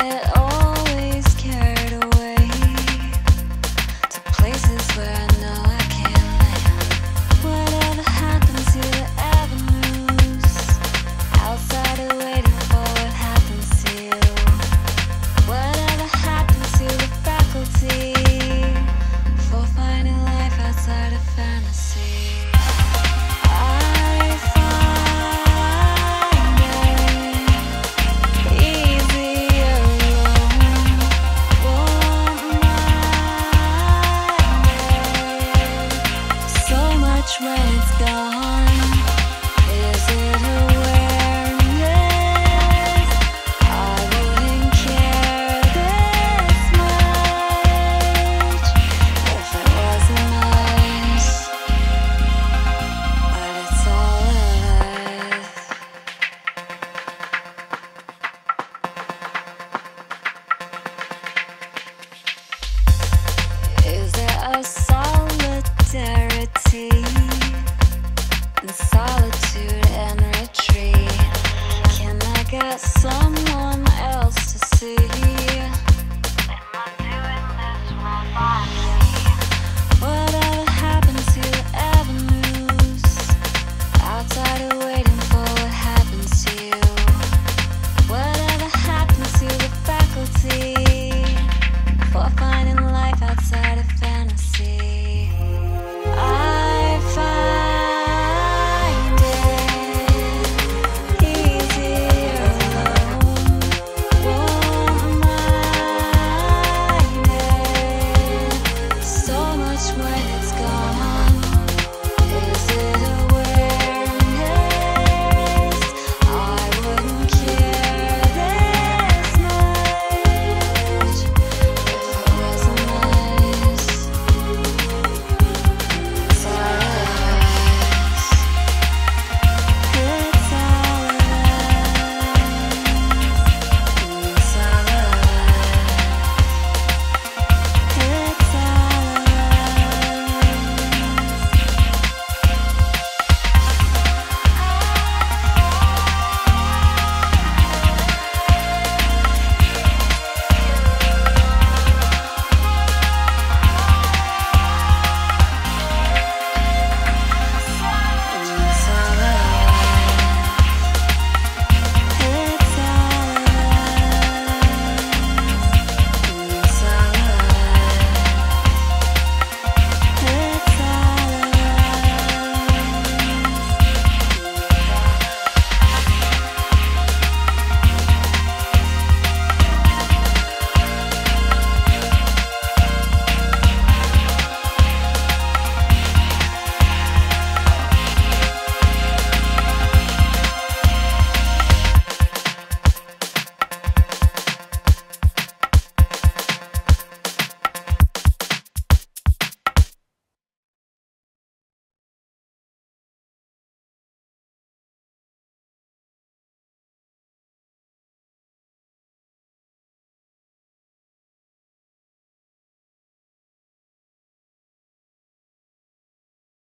get always carried away to places where I know I can't land. Whatever happens to the avenues outside of waiting for what happens to you. Whatever happens to the faculty for finding life outside of fantasy. When it's gone, is it awareness? I wouldn't care this much if it wasn't us. But it's all of us. Is there a solidarity? Solitude and retreat. Can I get someone else to see?